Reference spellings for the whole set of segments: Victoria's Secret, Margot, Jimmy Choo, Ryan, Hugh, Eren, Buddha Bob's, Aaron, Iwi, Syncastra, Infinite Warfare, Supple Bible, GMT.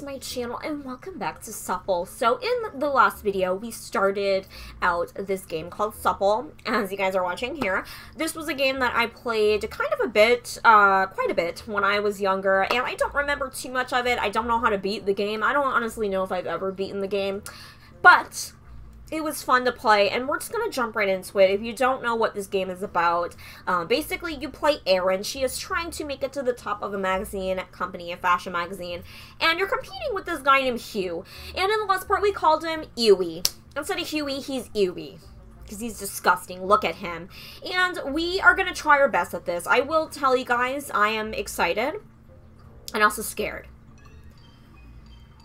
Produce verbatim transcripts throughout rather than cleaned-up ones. to my channel and welcome back to Supple. So in the last video, we started out this game called Supple, as you guys are watching here. This was a game that I played kind of a bit, uh, quite a bit when I was younger, and I don't remember too much of it. I don't know how to beat the game. I don't honestly know if I've ever beaten the game, but it was fun to play, and we're just going to jump right into it. If you don't know what this game is about, um, basically you play Eren. She is trying to make it to the top of a magazine company, a fashion magazine, and you're competing with this guy named Hugh. And in the last part, we called him Iwi. Instead of Huey, he's Iwi, because he's disgusting. Look at him. And we are going to try our best at this. I will tell you guys, I am excited and also scared.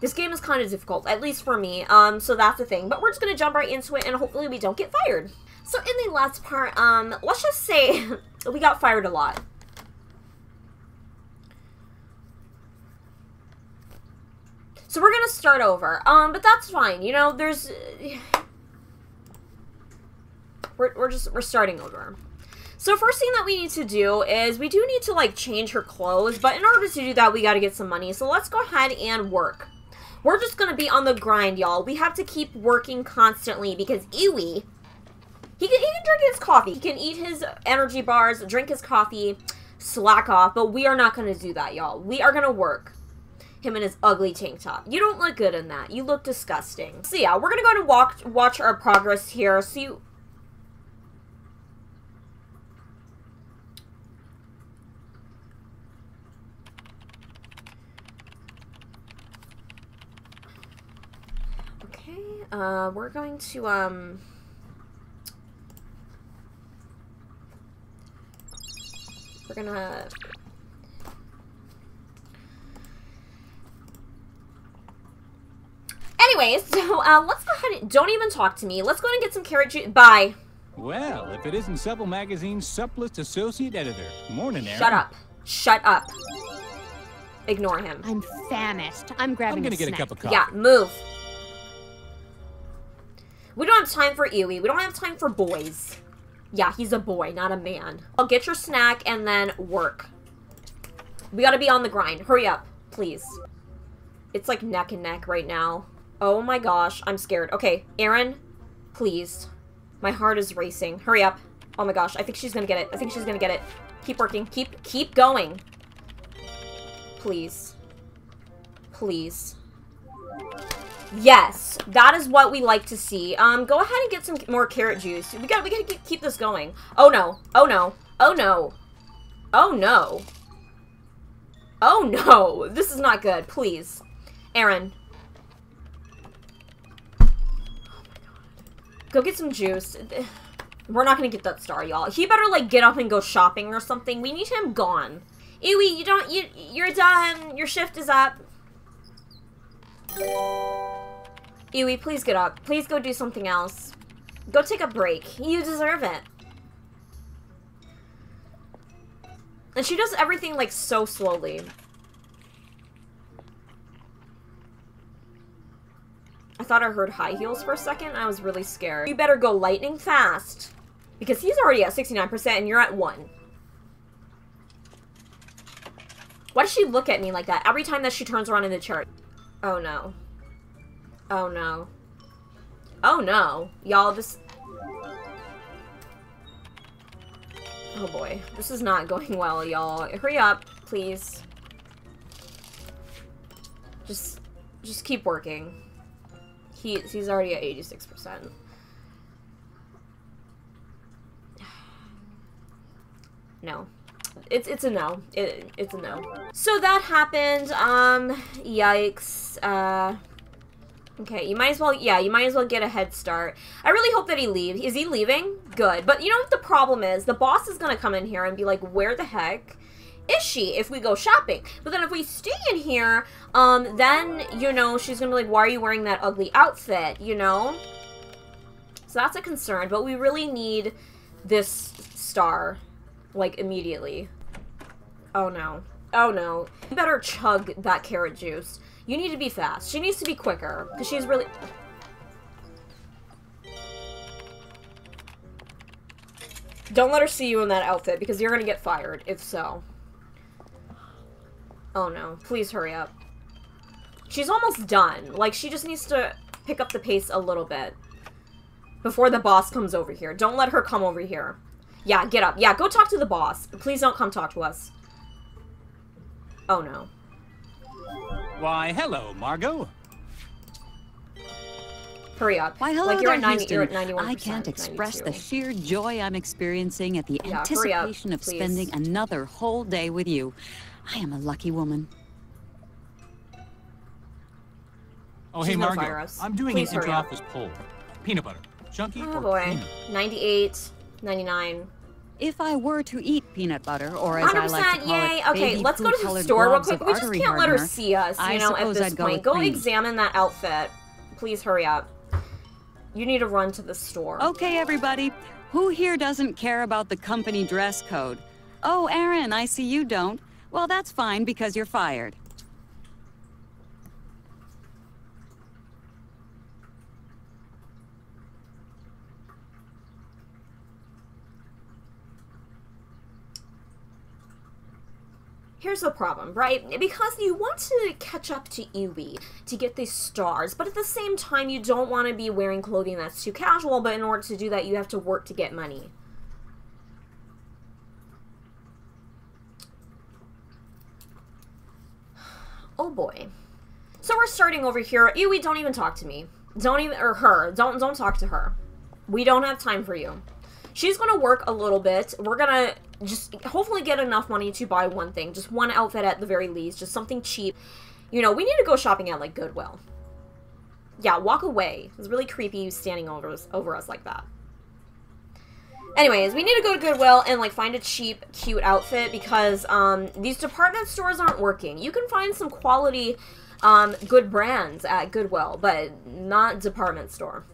This game is kind of difficult, at least for me, um, so that's the thing. But we're just going to jump right into it, and hopefully we don't get fired. So in the last part, um, let's just say we got fired a lot. So we're going to start over, um, but that's fine. You know, there's... We're, we're just, we're starting over. So first thing that we need to do is we do need to, like, change her clothes. But in order to do that, we got to get some money. So let's go ahead and work. We're just going to be on the grind, y'all. We have to keep working constantly because Iwi, he can, he can drink his coffee. He can eat his energy bars, drink his coffee, slack off. But we are not going to do that, y'all. We are going to work. Him in his ugly tank top. You don't look good in that. You look disgusting. So, yeah, we're going to go and walk, watch our progress here. So you... Uh, we're going to, um... We're gonna... Anyway, so, uh, let's go ahead and... Don't even talk to me. Let's go ahead and get some carrot juice. Bye. Well, if it isn't Supple Magazine's supplest associate editor. Morning, Aaron. Shut up. Shut up. Ignore him. I'm famished. I'm grabbing I'm gonna a get snack. a cup of coffee. Yeah, move. We don't have time for Iwi. We don't have time for boys. Yeah, he's a boy, not a man. I'll get your snack and then work. We gotta be on the grind. Hurry up, please. It's like neck and neck right now. Oh my gosh, I'm scared. Okay, Eren, please. My heart is racing. Hurry up. Oh my gosh, I think she's gonna get it. I think she's gonna get it. Keep working. Keep, keep going. Please. Please. Yes, that is what we like to see. Um, go ahead and get some more carrot juice. We gotta, we gotta keep, keep this going. Oh no, oh no, oh no, oh no, oh no, this is not good, please. Eren. Oh my god. Go get some juice. We're not gonna get that star, y'all. He better, like, get up and go shopping or something. We need him gone. Iwi, you don't, you, you're done. Your shift is up. Iwi, please get up. Please go do something else. Go take a break. You deserve it. And she does everything, like, so slowly. I thought I heard high heels for a second. I was really scared. You better go lightning fast. Because he's already at sixty-nine percent and you're at one. Why does she look at me like that every time that she turns around in the chart? Oh no. Oh no. Oh no. Y'all, this... Oh boy. This is not going well, y'all. Hurry up, please. Just... Just keep working. He, he's already at eighty-six percent. No. It's, it's a no. It, it's a no. So that happened. Um, yikes. Uh... Okay, you might as well, yeah, you might as well get a head start. I really hope that he leaves. Is he leaving? Good. But you know what the problem is? The boss is going to come in here and be like, where the heck is she if we go shopping? But then if we stay in here, um, then, you know, she's going to be like, why are you wearing that ugly outfit, you know? So that's a concern, but we really need this star, like, immediately. Oh, no. Oh, no. You better chug that carrot juice. You need to be fast. She needs to be quicker, because she's really... Don't let her see you in that outfit, because you're going to get fired, if so. Oh, no. Please hurry up. She's almost done. Like, she just needs to pick up the pace a little bit. Before the boss comes over here. Don't let her come over here. Yeah, get up. Yeah, go talk to the boss. Please don't come talk to us. Oh, no. Why, hello, Margot. Hurry up. Why, hello, like, you're, at ninety, you're at ninety-one percent. I can't express ninety-two. The sheer joy I'm experiencing at the yeah, anticipation up, of please. Spending another whole day with you. I am a lucky woman. Oh, She's hey, Margot. I'm doing please an inter-office poll. Peanut butter, chunky oh, or boy. Creamy? ninety-eight, ninety-nine. If I were to eat peanut butter, or as I like to call yay. It, okay, let's go to the store real quick. We just can't hardener. Let her see us, you I know, at this I'd point. Go, go examine that outfit. Please hurry up. You need to run to the store. Okay, everybody. Who here doesn't care about the company dress code? Oh, Aaron, I see you don't. Well, that's fine, because you're fired. Here's the problem, right? Because you want to catch up to Iwi to get these stars, but at the same time, you don't want to be wearing clothing that's too casual, but in order to do that, you have to work to get money. Oh boy. So we're starting over here. Iwi, don't even talk to me. Don't even, or her. Don't, don't talk to her. We don't have time for you. She's going to work a little bit. We're going to just hopefully get enough money to buy one thing. Just one outfit at the very least. Just something cheap. You know, we need to go shopping at, like, Goodwill. Yeah, walk away. It's really creepy standing over us, over us like that. Anyways, we need to go to Goodwill and, like, find a cheap, cute outfit because um, these department stores aren't working. You can find some quality, um, good brands at Goodwill, but not department store.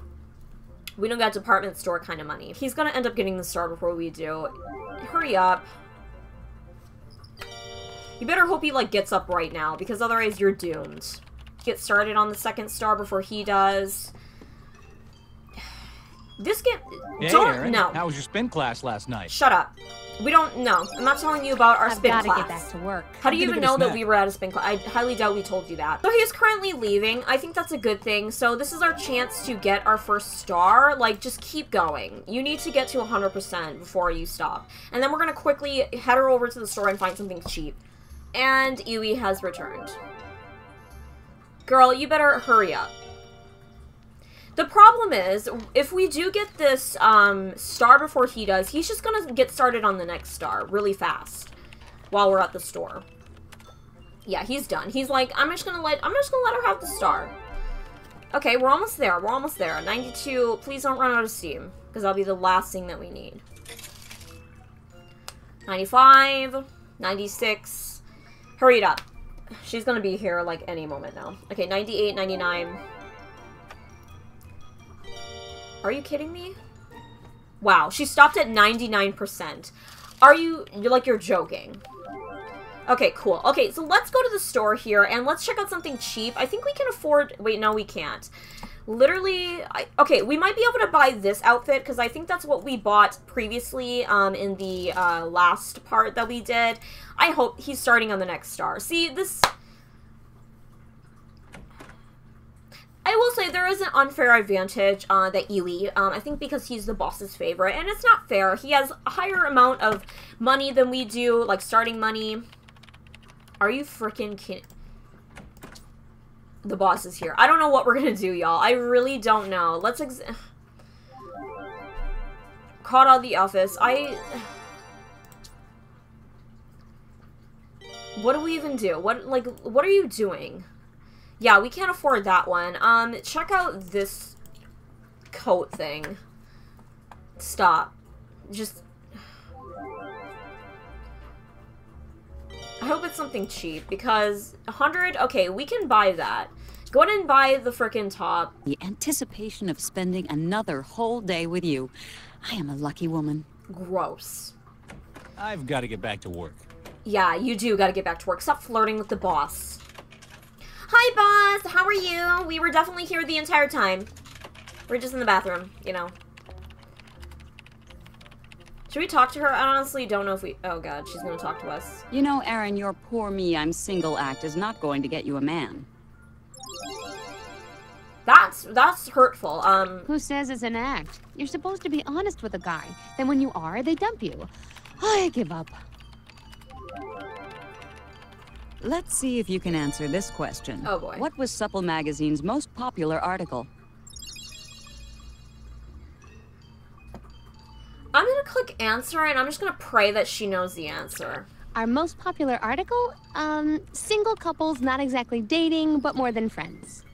We don't got department store kind of money. He's gonna end up getting the star before we do. Hurry up. You better hope he, like, gets up right now, because otherwise you're doomed. Get started on the second star before he does. This get... Hey, don't... Aaron, no. How was your spin class last night? Shut up. We don't... No. I'm not telling you about our I've spin class. I've got to get back to work. How do you even know that we were at a spin class? I highly doubt we told you that. So he's currently leaving. I think that's a good thing. So this is our chance to get our first star. Like, just keep going. You need to get to one hundred percent before you stop. And then we're going to quickly head her over to the store and find something cheap. And Iwi has returned. Girl, you better hurry up. The problem is, if we do get this um, star before he does, he's just going to get started on the next star really fast while we're at the store. Yeah, he's done. He's like, I'm just going to let I'm just going to let her have the star. Okay, we're almost there. We're almost there. ninety-two. Please don't run out of steam, because that'll be the last thing that we need. ninety-five, ninety-six. Hurry it up. She's going to be here like any moment now. Okay, ninety-eight, ninety-nine. Are you kidding me? Wow, she stopped at ninety-nine percent. Are you, you're like, you're joking. Okay, cool. Okay, so let's go to the store here and let's check out something cheap. I think we can afford, wait, no, we can't. Literally, I, okay, we might be able to buy this outfit because I think that's what we bought previously um, in the uh, last part that we did. I hope he's starting on the next star. See, this... I will say there is an unfair advantage uh, that Iwi, um, I think because he's the boss's favorite, and it's not fair. He has a higher amount of money than we do, like starting money. Are you freaking kidding? The boss is here. I don't know what we're gonna do, y'all. I really don't know. Let's ex- Caught out of the office. I... What do we even do? What, like, what are you doing? Yeah, we can't afford that one. Um, check out this coat thing. Stop. Just... I hope it's something cheap, because one hundred... Okay, we can buy that. Go ahead and buy the frickin' top. The anticipation of spending another whole day with you. I am a lucky woman. Gross. I've got to get back to work. Yeah, you do got to get back to work. Stop flirting with the boss. Hi, boss! How are you? We were definitely here the entire time. We're just in the bathroom, you know. Should we talk to her? I honestly don't know if we... Oh, God, she's gonna talk to us. You know, Aaron, your poor me, I'm single act is not going to get you a man. that's that's hurtful. Um. Who says it's an act? You're supposed to be honest with a guy. Then when you are, they dump you. I give up. Let's see if you can answer this question. Oh boy. What was Supple Magazine's most popular article? I'm gonna click answer and I'm just gonna pray that she knows the answer. Our most popular article? Um, single couples, not exactly dating, but more than friends.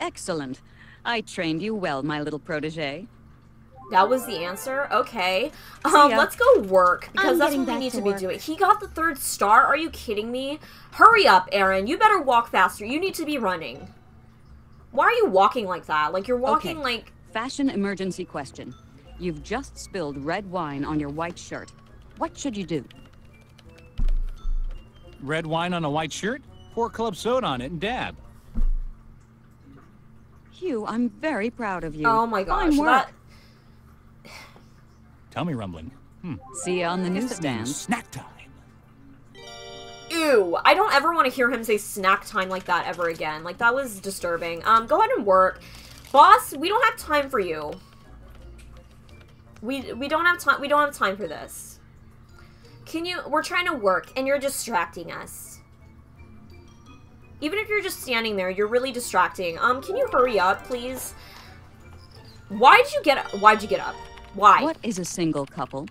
Excellent. I trained you well, my little protege. That was the answer? Okay. Um, let's go work, because that's what we need to be doing. He got the third star? Are you kidding me? Hurry up, Aaron. You better walk faster. You need to be running. Why are you walking like that? Like, you're walking like... Fashion emergency question. You've just spilled red wine on your white shirt. What should you do? Red wine on a white shirt? Pour club soda on it and dab. Hugh, I'm very proud of you. Oh my gosh, that... Tummy rumbling. Hmm. See you on the newsstand. Snack time. Ew, I don't ever want to hear him say snack time like that ever again. Like, that was disturbing. Um, go ahead and work. Boss, we don't have time for you. We we don't have time we don't have time for this. Can you we're trying to work and you're distracting us. Even if you're just standing there, you're really distracting. Um, can you hurry up, please? Why'd you get up? Why'd you get up? Why? What is a single couple?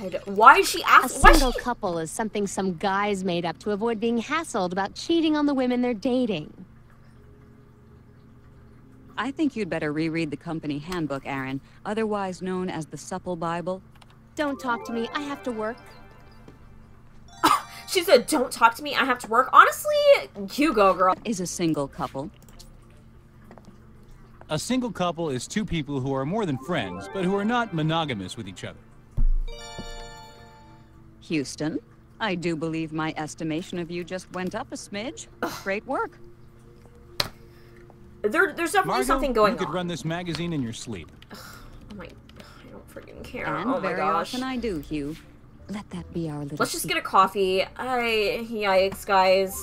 God, why is she asking? A single she... couple is something some guys made up to avoid being hassled about cheating on the women they're dating. I think you'd better reread the company handbook, Aaron, otherwise known as the Supple Bible. Don't talk to me. I have to work. She said, don't talk to me. I have to work. Honestly, you go, girl. What is a single couple? A single couple is two people who are more than friends, but who are not monogamous with each other. Houston, I do believe my estimation of you just went up a smidge. Ugh. Great work. There, there's definitely Margot, something going on. You could on. run this magazine in your sleep. Ugh, oh my, I don't freaking care. And oh my very gosh. often I do, Hugh. Let that be our little Let's just secret. get a coffee. I, yikes, guys.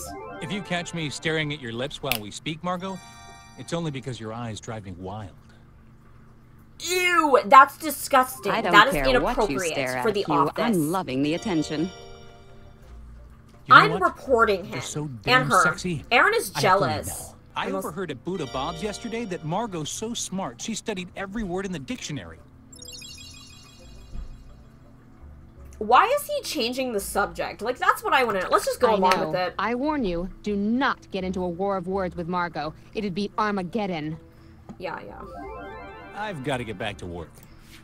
If you catch me staring at your lips while we speak, Margot, it's only because your eyes drive me wild. Ew, that's disgusting. I don't that care is inappropriate for the you. office. I'm loving the attention. You know I'm what? reporting him so and her. Sexy. Aaron is jealous. I, I overheard at Buddha Bob's yesterday that Margot's so smart she studied every word in the dictionary. Why is he changing the subject? Like, that's what I want to know. Let's just go I along know. with it. I warn you, do not get into a war of words with Margot. It'd be Armageddon. Yeah, yeah. I've got to get back to work.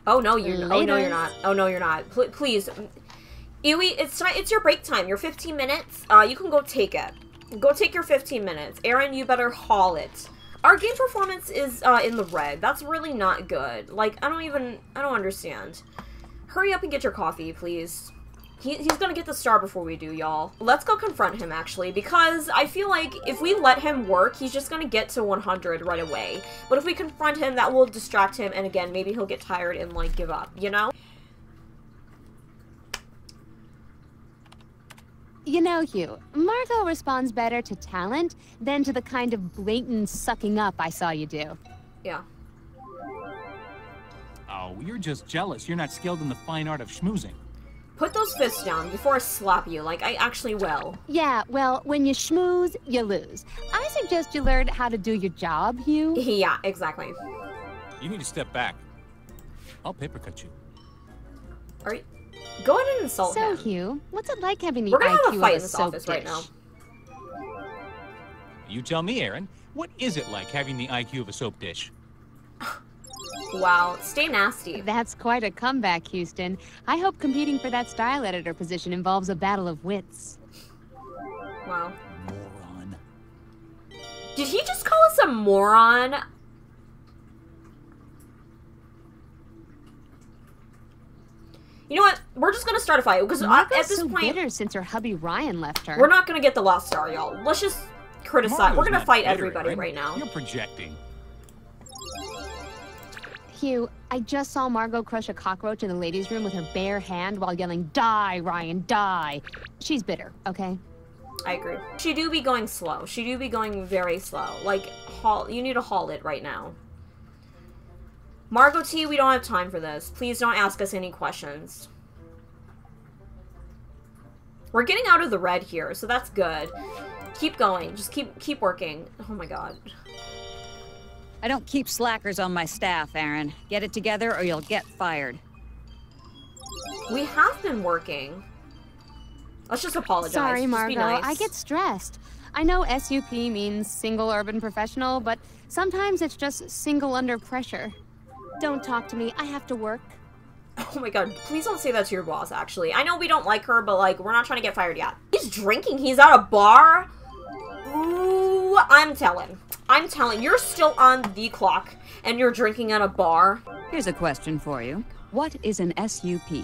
Oh, no, you're not. Oh, no, you're not. Oh, no, you're not. P please. Iwi, it's time. It's your break time. Your fifteen minutes. Uh, you can go take it. Go take your fifteen minutes. Aaron, you better haul it. Our game performance is uh, in the red. That's really not good. Like, I don't even... I don't understand. Hurry up and get your coffee, please. He, he's gonna get the star before we do, y'all. Let's go confront him, actually, because I feel like if we let him work, he's just gonna get to one hundred right away. But if we confront him, that will distract him, and again, maybe he'll get tired and, like, give up, you know? You know, Hugh, Margot responds better to talent than to the kind of blatant sucking up I saw you do. Yeah. Oh, you're just jealous. You're not skilled in the fine art of schmoozing. Put those fists down before I slap you, like I actually will. Yeah, well, when you schmooze, you lose. I suggest you learn how to do your job, Hugh. Yeah, exactly. You need to step back. I'll papercut you. Are you... Go ahead and insult so, him. So, Hugh, what's it like having the We're gonna I Q have a fight in this office dish. right now. You tell me, Aaron. What is it like having the I Q of a soap dish? Wow, stay nasty. That's quite a comeback, Houston. I hope competing for that style editor position involves a battle of wits. Wow. Moron. Did he just call us a moron? You know what? We're just gonna start a fight because at this so point, bitter since her hubby Ryan left her, we're not gonna get the lost star, y'all. Let's just criticize. Margo's we're gonna fight bitter, everybody right? right now. You're projecting. Hugh, I just saw Margot crush a cockroach in the ladies' room with her bare hand while yelling, "Die, Ryan, die!" She's bitter, okay? I agree. She do be going slow. She do be going very slow. Like, haul. You need to haul it right now. Margot T, we don't have time for this. Please don't ask us any questions. We're getting out of the red here, so that's good. Keep going. Just keep keep working. Oh my god. I don't keep slackers on my staff, Aaron. Get it together or you'll get fired. We have been working. Let's just apologize. Sorry, Margot. Just be nice. I get stressed. I know S U P means single urban professional, but sometimes it's just single under pressure. Don't talk to me. I have to work. Oh my god, please don't say that to your boss, actually. I know we don't like her, but, like, we're not trying to get fired yet. He's drinking. He's at a bar. Ooh, I'm telling. I'm telling. You're still on the clock, and you're drinking at a bar. Here's a question for you. What is an S U P?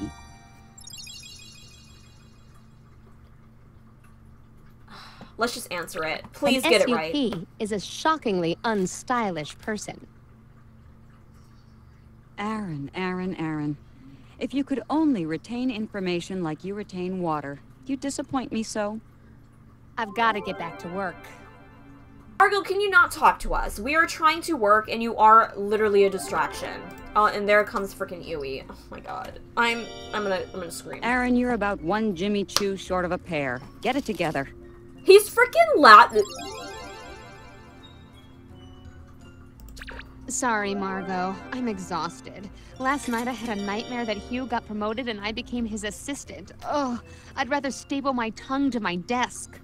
Let's just answer it. Please get it right. An S U P is a shockingly unstylish person. Aaron, Aaron, Aaron. If you could only retain information like you retain water, you disappoint me so. I've got to get back to work. Margot, can you not talk to us? We are trying to work and you are literally a distraction. Oh, and there comes freaking Iwi. Oh my god. I'm I'm gonna I'm gonna scream. Aaron, you're about one Jimmy Choo short of a pear. Get it together. He's freaking Latin. Sorry, Margot. I'm exhausted. Last night I had a nightmare that Hugh got promoted and I became his assistant. Ugh, I'd rather staple my tongue to my desk.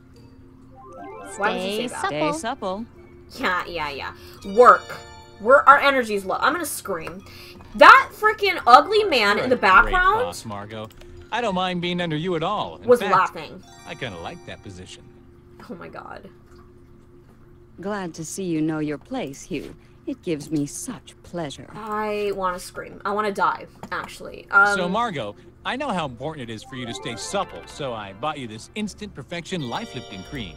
Why Stay would you say that? Supple. Stay supple. Yeah, yeah, yeah. Work. We're, our energy's low. I'm gonna scream. That freaking ugly man You're in the background. Great boss, Margot. I don't mind being under you at all. In was fact, laughing. I kind of like that position. Oh my god. Glad to see you know your place, Hugh. It gives me such pleasure. I want to scream. I want to die, actually. Um, so, Margot, I know how important it is for you to stay supple, so I bought you this instant perfection life-lifting cream.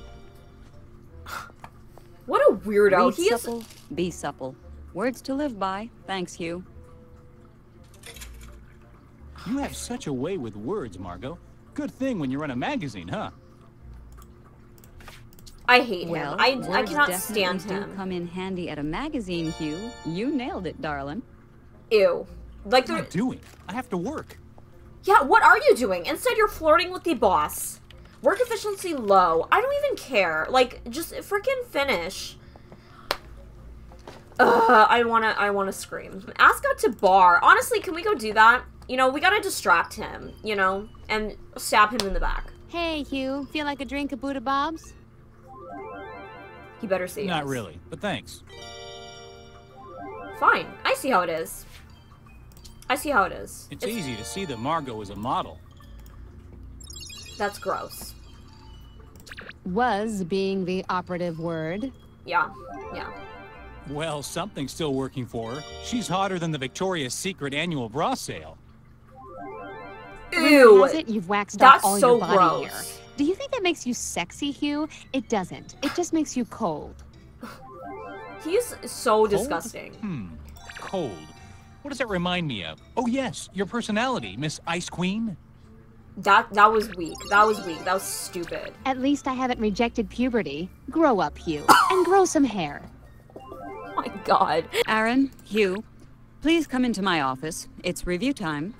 What a weirdo. Be he supple, is... be supple. Words to live by. Thanks, Hugh. You have such a way with words, Margot. Good thing when you run a magazine, huh? I hate well, him. I, words I cannot stand him. Do come in handy at a magazine, Hugh. You nailed it, darling. Ew. Like what are you doing? I have to work. Yeah, what are you doing? Instead, you're flirting with the boss. Work efficiency low. I don't even care. Like, just freaking finish. Ugh, I wanna, I wanna scream. Ask out to bar. Honestly, can we go do that? You know, we gotta distract him, you know, and stab him in the back. Hey, Hugh. Feel like a drink of Buddha Bob's? You better see. Not us. Really, but thanks. Fine. I see how it is. I see how it is. It's, it's easy to see that Margot is a model. That's gross. Was being the operative word. Yeah, yeah. Well, something's still working for her. She's hotter than the Victoria's Secret annual bra sale. Ew! It, you've waxed That's all so your body gross. Here. Do you think that makes you sexy, Hugh? It doesn't. It just makes you cold. He's so cold? Disgusting. Hmm. Cold. What does that remind me of? Oh, yes. Your personality, Miss Ice Queen. That, that was weak. That was weak. That was stupid. At least I haven't rejected puberty. Grow up, Hugh. And grow some hair. Oh my god. Aaron, Hugh, please come into my office. It's review time.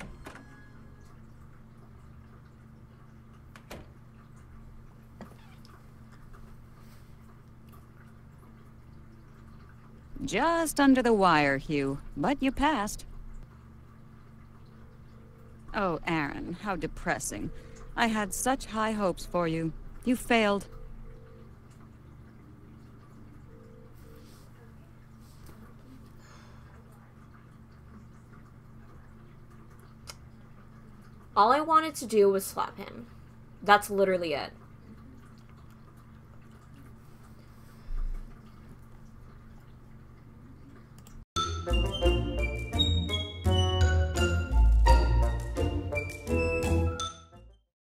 Just under the wire, Hugh, but you passed. Oh, Aaron, how depressing. I had such high hopes for you. You failed. All I wanted to do was slap him. That's literally it. Thank you.